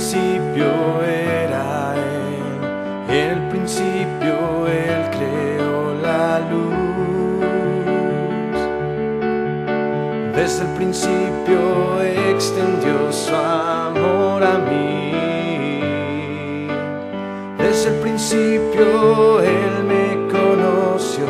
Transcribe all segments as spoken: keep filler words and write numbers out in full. principio era Él, el principio Él creó la luz. Desde el principio extendió su amor a mí. Desde el principio Él me conoció.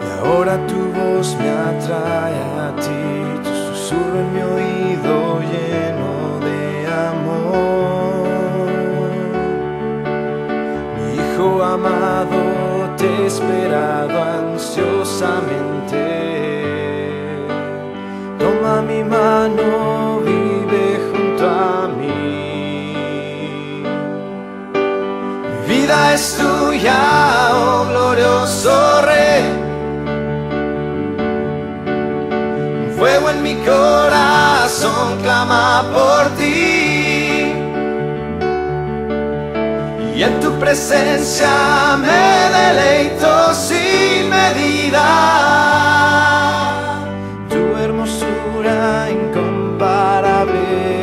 Y ahora tu voz me atrae a ti, tu susurro en mi oído lleno de amor. Mi hijo amado, te he esperado ansiosamente. Toma mi mano, vive junto a mí. Mi vida es tuya, oh glorioso Rey. Fuego en mi corazón clama por ti, y en tu presencia me deleito sin medida. Tu hermosura incomparable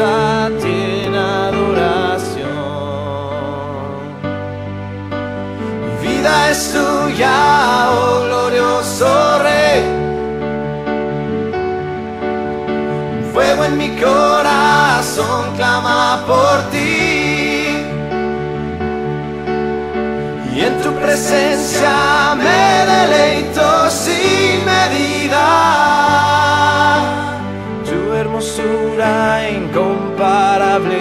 a ti en adoración. Mi vida es tuya, oh glorioso Rey. Un fuego en mi corazón clama por ti, y en tu presencia me deleito sin medida. Hermosura incomparable.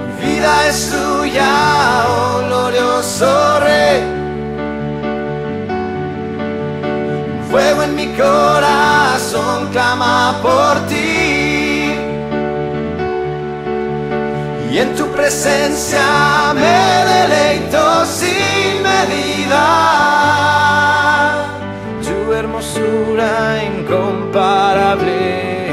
Mi vida es tuya, oh glorioso Rey. Fuego en mi corazón clama por ti, y en tu presencia me deleito sin medida. Hermosura incomparable.